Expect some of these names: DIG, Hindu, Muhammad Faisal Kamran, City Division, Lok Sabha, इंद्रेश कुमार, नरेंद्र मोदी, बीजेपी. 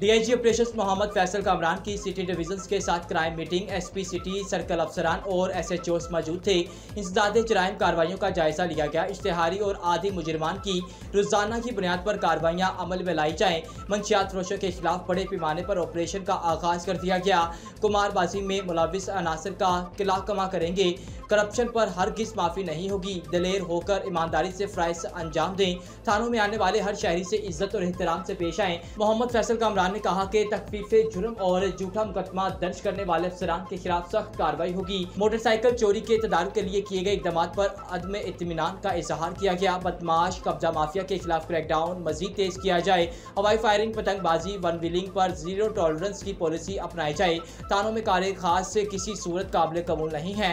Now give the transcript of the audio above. DIG operations Mohammad Faisal Kamran की city division के साथ crime meeting. SP city circle अफसरान और एसएचओस मौजूद थे। इंसदादे जराइम कार्रवाइयों का जायजा लिया गया। इश्तिहारी और आदि मुजरमान की रोजाना की बुनियाद पर कार्रवाइयाँ अमल में लाई जाएँ। मंशियात रोशों के खिलाफ बड़े पैमाने पर ऑपरेशन का आगाज कर दिया गया। कुमारबाजी में मुलविस अनासर का किला कमा करेंगे। करप्शन पर हरगिज़ माफ़ी नहीं होगी। दलेर होकर ईमानदारी से फ़राइज़ अंजाम दें। थानों में आने वाले हर शहरी से इज्जत और एहतराम से पेश आएँ। मोहम्मद फैसल कामरान ने कहा कि तकफीफे जुर्म और झूठा मुकदमा दर्ज करने वाले अफसरान के खिलाफ सख्त कार्रवाई होगी। मोटरसाइकिल चोरी के तदारक के लिए किए गए इकदाम पर अदम इत्मीनान का इजहार किया गया। बदमाश कब्जा माफिया के खिलाफ क्रैकडाउन मजीद तेज किया जाए। हवाई फायरिंग, पतंगबाजी, वन व्हीलिंग पर जीरो टॉलरेंस की पॉलिसी अपनाई जाए। थानों में कारे खास से किसी सूरत काबिल कबूल नहीं है।